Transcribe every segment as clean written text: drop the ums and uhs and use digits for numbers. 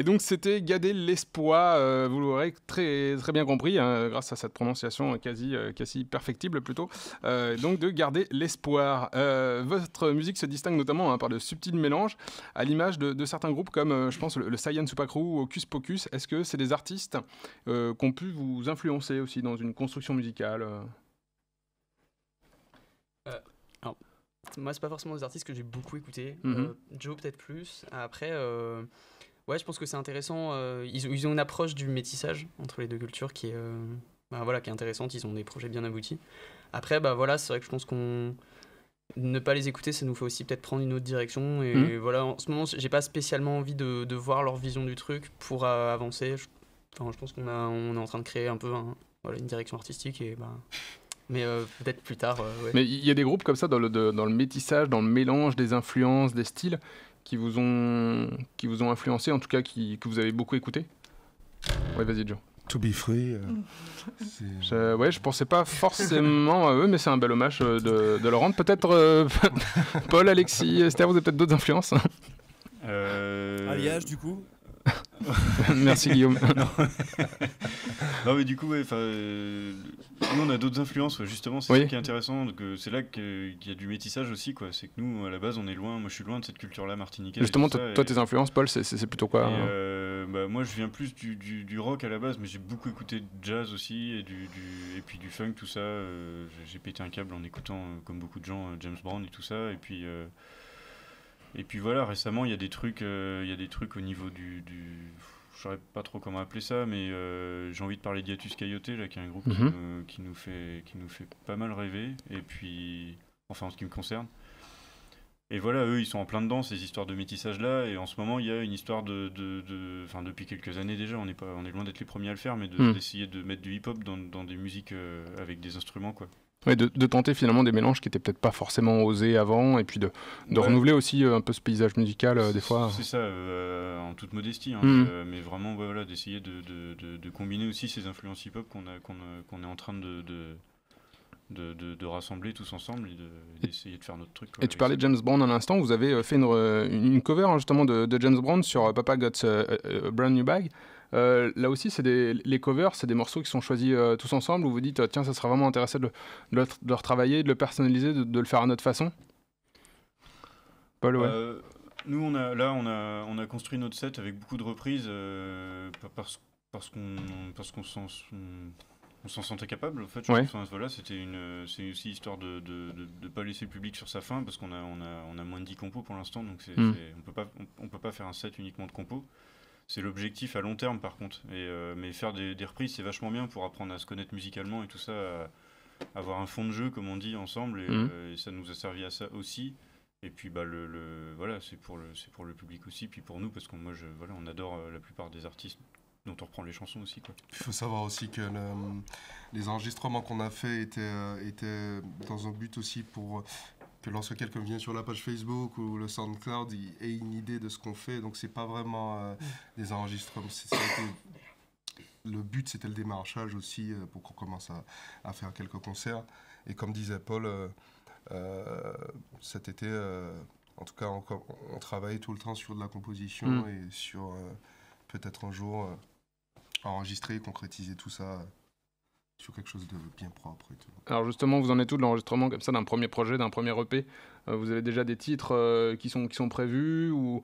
Et donc c'était Gadé Lespois, vous l'aurez très, très bien compris, hein, grâce à cette prononciation quasi perfectible plutôt, donc de Garder l'espoir. Votre musique se distingue notamment, hein, par de subtils mélanges, à l'image de certains groupes comme, je pense, le Saiyan Supacru ou Hocus Pocus. Est-ce que c'est des artistes qui ont pu vous influencer aussi dans une construction musicale ? Alors, moi, c'est pas forcément des artistes que j'ai beaucoup écoutés. Joe, peut-être plus. Après... ouais, je pense que c'est intéressant. Ils ont une approche du métissage entre les deux cultures qui est, qui est intéressante. Ils ont des projets bien aboutis. Après, c'est vrai que je pense qu'on... Ne pas les écouter, ça nous fait aussi peut-être prendre une autre direction. Et voilà, en ce moment, j'ai pas spécialement envie de voir leur vision du truc pour avancer. Je pense qu'on est en train de créer un peu une direction artistique et... Mais peut-être plus tard, ouais. Mais il y a des groupes comme ça dans le métissage, dans le mélange des influences, des styles qui vous ont influencé, en tout cas que vous avez beaucoup écouté. Ouais, vas-y Joe. To Be Free. Je pensais pas forcément à eux, mais c'est un bel hommage de leur rendre. Peut-être Paul, Alexis, Esther, vous avez peut-être d'autres influences. Alliage du coup. Merci Guillaume. Non mais du coup nous on a d'autres influences, justement c'est ça qui est intéressant, donc, c'est là qu'il y a du métissage aussi quoi. C'est que nous à la base on est loin, moi je suis loin de cette culture là martiniquaise. Justement toi tes influences Paul c'est plutôt quoi hein. Moi je viens plus du rock à la base, mais j'ai beaucoup écouté de jazz aussi et, et puis du funk tout ça. J'ai pété un câble en écoutant comme beaucoup de gens James Brown et tout ça, et puis voilà, récemment il y a des trucs au niveau du je saurais pas trop comment appeler ça, mais j'ai envie de parler d'Hiatus Kayoté là, qui est un groupe qui nous fait pas mal rêver, et puis enfin en ce qui me concerne. Et voilà, eux ils sont en plein dedans ces histoires de métissage là, et en ce moment il y a une histoire enfin depuis quelques années déjà, on est loin d'être les premiers à le faire, mais d'essayer de mettre du hip-hop dans des musiques avec des instruments quoi. Ouais, de tenter finalement des mélanges qui n'étaient peut-être pas forcément osés avant, et puis de renouveler aussi un peu ce paysage musical des fois. C'est ça, en toute modestie, hein, mais vraiment voilà, d'essayer de combiner aussi ces influences hip-hop qu'on est en train de rassembler tous ensemble et d'essayer de faire notre truc. Quoi, et tu parlais de James Brown à l'instant, vous avez fait une cover hein, justement de James Brown sur Papa got a brand new bag. Là aussi, les covers, c'est des morceaux qui sont choisis tous ensemble, où vous dites tiens, ça sera vraiment intéressant de le retravailler, de le personnaliser, de le faire à notre façon. Paul, ouais. Nous, on a construit notre set avec beaucoup de reprises parce qu'on s'en sentait capable. En fait, c'est aussi histoire de pas laisser le public sur sa faim, parce qu'on a moins de 10 compos pour l'instant, donc on peut pas faire un set uniquement de compos. C'est l'objectif à long terme par contre, mais faire des reprises c'est vachement bien pour apprendre à se connaître musicalement et tout ça, à avoir un fond de jeu comme on dit ensemble, et ça nous a servi à ça aussi. Et puis c'est pour le public aussi, puis pour nous parce que on adore la plupart des artistes dont on reprend les chansons aussi quoi. Il faut savoir aussi que les enregistrements qu'on a fait étaient dans un but aussi pour que lorsque quelqu'un vient sur la page Facebook ou le SoundCloud, il ait une idée de ce qu'on fait. Donc, ce n'est pas vraiment des enregistrements. Le but, c'était le démarchage aussi pour qu'on commence à faire quelques concerts. Et comme disait Paul, cet été, en tout cas, on travaillait tout le temps sur de la composition et sur peut-être un jour enregistrer et concrétiser tout ça. Sur quelque chose de bien propre et tout. Alors justement, vous en êtes où de l'enregistrement comme ça d'un premier projet, d'un premier EP? Vous avez déjà des titres qui sont prévus, ou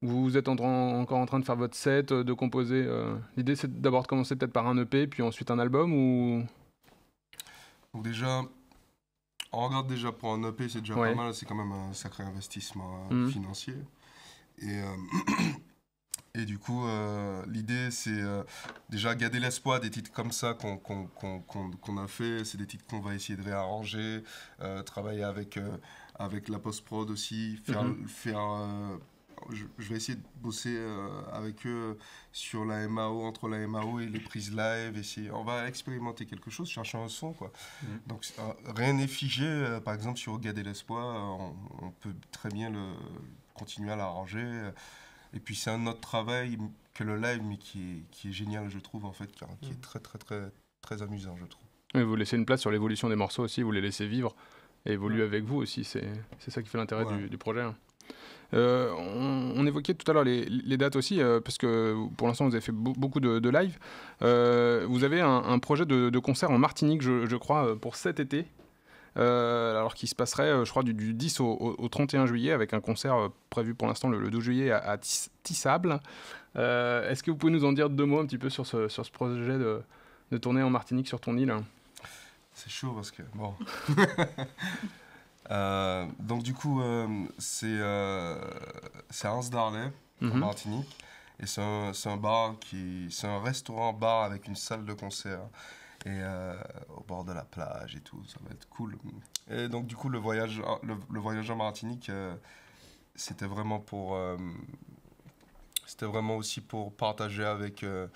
vous êtes encore en train de faire votre set, de composer L'idée c'est d'abord de commencer peut-être par un EP, puis ensuite un album ou... Donc déjà, on regarde déjà pour un EP, c'est déjà pas mal, c'est quand même un sacré investissement financier. Et du coup, l'idée, c'est déjà garder l'espoir des titres comme ça qu'on a fait. C'est des titres qu'on va essayer de réarranger, travailler avec la post-prod aussi. Je vais essayer de bosser avec eux sur la MAO, entre la MAO et les prises live. On va expérimenter quelque chose, chercher un son, quoi. Donc, rien n'est figé. Par exemple, sur Garder l'espoir, on peut très bien continuer à l'arranger. Et puis c'est un autre travail que le live, mais qui est génial, je trouve, en fait, qui est très, très, très, très amusant, je trouve. Et vous laissez une place sur l'évolution des morceaux aussi, vous les laissez vivre, évoluer avec vous aussi, c'est ça qui fait l'intérêt du projet. Hein. On évoquait tout à l'heure les dates aussi, parce que pour l'instant vous avez fait beaucoup de live. Vous avez un projet de concert en Martinique, je crois, pour cet été, alors qui se passerait, je crois, du 10 au 31 juillet, avec un concert prévu pour l'instant le 12 juillet à Tissable. Est-ce que vous pouvez nous en dire deux mots un petit peu sur ce projet de tournée en Martinique sur ton île? C'est chaud parce que... bon. Donc du coup, c'est Hans Darnay, en Martinique, et c'est un restaurant-bar avec une salle de concert, et au bord de la plage et tout, ça va être cool. Et donc du coup, le voyage en Martinique, c'était vraiment aussi pour partager avec eux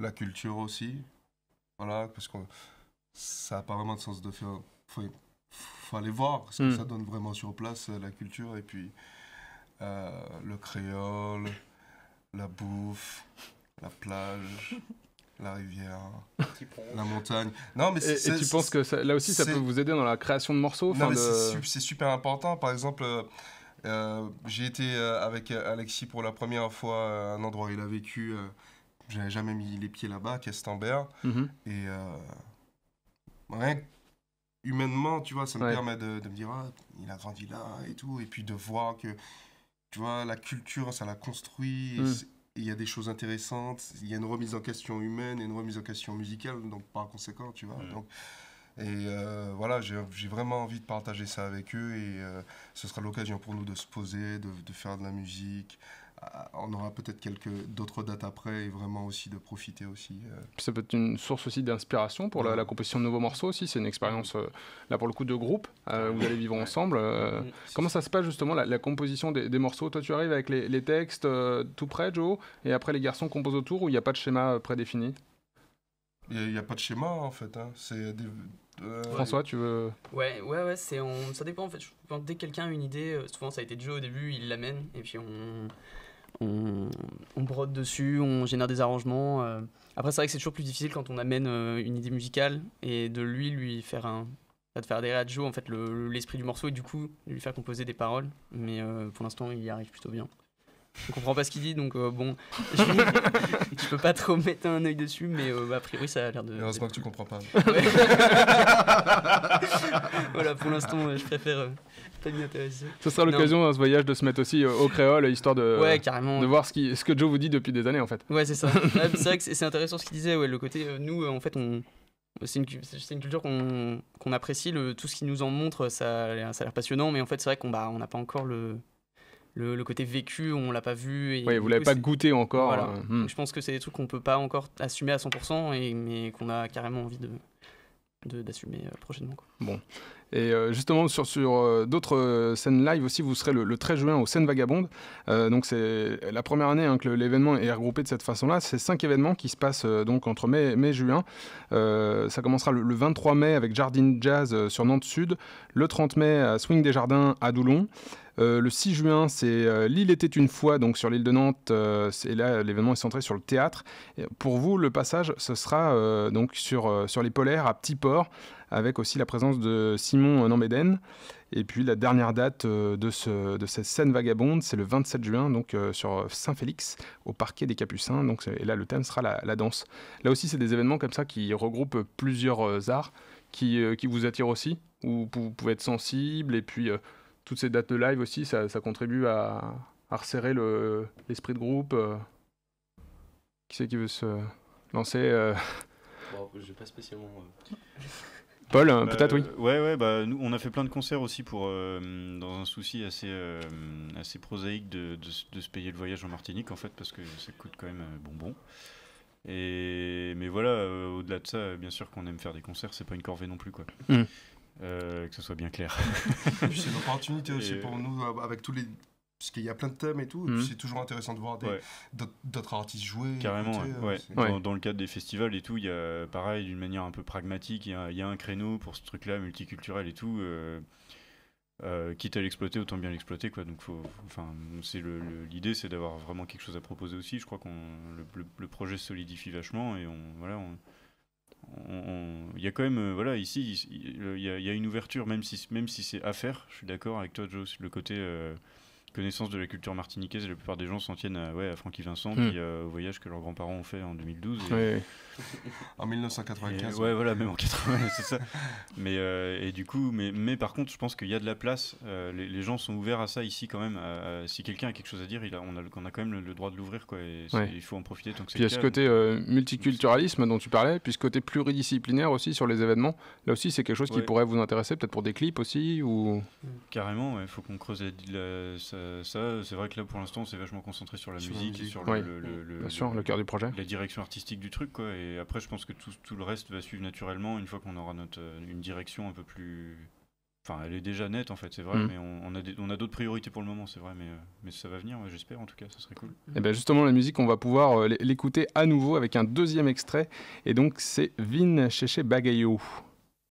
la culture aussi, voilà, parce que ça n'a pas vraiment de sens de faire... Faut aller voir parce que ça donne vraiment sur place la culture, et puis le créole, la bouffe, la plage, la rivière, la montagne. Non, mais et tu penses que ça, là aussi ça peut vous aider dans la création de morceaux? Non, mais c'est super important. Par exemple, j'ai été avec Alexis pour la première fois à un endroit où il a vécu. J'avais jamais mis les pieds là-bas, Kestembert. Et rien que humainement, tu vois, ça me permet de me dire, ah, il a grandi là et tout, et puis de voir que, tu vois, la culture, ça la construit, il y a des choses intéressantes, il y a une remise en question humaine et une remise en question musicale, donc par conséquent, tu vois. Donc, et voilà, j'ai vraiment envie de partager ça avec eux, et ce sera l'occasion pour nous de se poser, de faire de la musique. On aura peut-être quelques d'autres dates après, et vraiment aussi de profiter aussi. Ça peut être une source aussi d'inspiration pour la composition de nouveaux morceaux aussi. C'est une expérience, là pour le coup, de groupe, vous allez vivre ensemble. Comment ça se passe justement la composition des morceaux? Toi tu arrives avec les textes tout près, Joe, et après les garçons composent autour, ou il n'y a pas de schéma prédéfini? Il n'y a pas de schéma en fait, hein. François, tu veux... Ouais, ça dépend en fait. Dès que quelqu'un a une idée, souvent ça a été Joe au début, il l'amène, et puis on brode dessus, on génère des arrangements. Après, c'est vrai que c'est toujours plus difficile quand on amène une idée musicale, et de lui faire adhérer à Joe en fait l'esprit du morceau, et du coup lui faire composer des paroles. Mais pour l'instant, il y arrive plutôt bien. Je comprends pas ce qu'il dit, donc bon, je peux pas trop mettre un œil dessus, mais a priori ça a l'air de... Heureusement que tu comprends pas. Voilà, pour l'instant, je préfère pas m'y intéresser. Ce sera l'occasion dans ce voyage de se mettre aussi au créole, histoire de, carrément, de voir ce que Joe vous dit depuis des années en fait. Ouais, c'est ça. C'est vrai que c'est intéressant ce qu'il disait, le côté, nous en fait, c'est une culture qu'on apprécie, tout ce qu'il nous en montre, ça a l'air passionnant, mais en fait c'est vrai qu'on n'a pas encore le côté vécu, on l'a pas vu. Et vous l'avez pas goûté encore. Voilà. Je pense que c'est des trucs qu'on peut pas encore assumer à 100%, mais qu'on a carrément envie d'assumer prochainement, quoi. Bon. Et justement, sur d'autres scènes live aussi, vous serez le 13 juin aux Scènes Vagabondes. Donc c'est la première année que l'événement est regroupé de cette façon-là. C'est 5 événements qui se passent donc entre mai et juin. Ça commencera le 23 mai avec Jardin Jazz sur Nantes Sud. Le 30 mai à Swing des Jardins à Doulon. Le 6 juin, c'est Lille était une fois, donc sur l'île de Nantes. Et là, l'événement est centré sur le théâtre. Et pour vous, le passage, ce sera donc sur les polaires à Petit-Port, avec aussi la présence de Simon Nambéden. Et puis la dernière date de cette scène vagabonde, c'est le 27 juin, donc sur Saint-Félix, au parquet des Capucins. Donc, et là, le thème sera la danse. Là aussi, c'est des événements comme ça qui regroupent plusieurs arts qui vous attirent aussi, où vous pouvez être sensible. Et puis, toutes ces dates de live aussi, ça contribue à resserrer l'esprit de groupe. Qui c'est qui veut se lancer? Bon, je n'ai pas spécialement... Paul, peut-être oui. Ouais, bah nous on a fait plein de concerts aussi pour dans un souci assez prosaïque de se payer le voyage en Martinique en fait, parce que ça coûte quand même bonbon. Et mais voilà, au-delà de ça, bien sûr qu'on aime faire des concerts, c'est pas une corvée non plus quoi. Que ce soit bien clair. C'est une opportunité aussi pour nous avec tous les... Parce qu'il y a plein de thèmes et tout, c'est toujours intéressant de voir d'autres artistes jouer. Carrément, dans le cadre des festivals et tout, il y a, pareil, d'une manière un peu pragmatique, il y a un créneau pour ce truc-là, multiculturel et tout. Quitte à l'exploiter, autant bien l'exploiter, quoi. Donc, l'idée, c'est d'avoir vraiment quelque chose à proposer aussi. Je crois que le projet se solidifie vachement, et on Il y a quand même, voilà, ici, il y a une ouverture, même si c'est à faire. Je suis d'accord avec toi, Joe, le côté connaissance de la culture martiniquaise. La plupart des gens s'en tiennent à Frankie Vincent, puis au voyage que leurs grands-parents ont fait en 2012. En 1995. Ouais, voilà, même en 80, c'est ça. Et du coup, mais par contre, je pense qu'il y a de la place. Les gens sont ouverts à ça ici quand même. Si quelqu'un a quelque chose à dire, on a quand même le droit de l'ouvrir, quoi. Il faut en profiter tant que c'est le cas. Puis il y a ce côté multiculturalisme dont tu parlais, puis ce côté pluridisciplinaire aussi sur les événements. Là aussi, c'est quelque chose qui pourrait vous intéresser, peut-être pour des clips aussi ou... Carrément, il faut qu'on creuse ça, c'est vrai que là pour l'instant on s'est vachement concentré sur la musique et sur le cœur du projet, la direction artistique du truc, quoi. Et après je pense que tout le reste va suivre naturellement une fois qu'on aura une direction un peu plus, enfin elle est déjà nette en fait, c'est vrai, mais on a d'autres priorités pour le moment, c'est vrai, mais ça va venir, ouais, j'espère en tout cas, ça serait cool. Et bien justement la musique on va pouvoir l'écouter à nouveau avec un deuxième extrait, et donc c'est Vin Chéché Bagayo.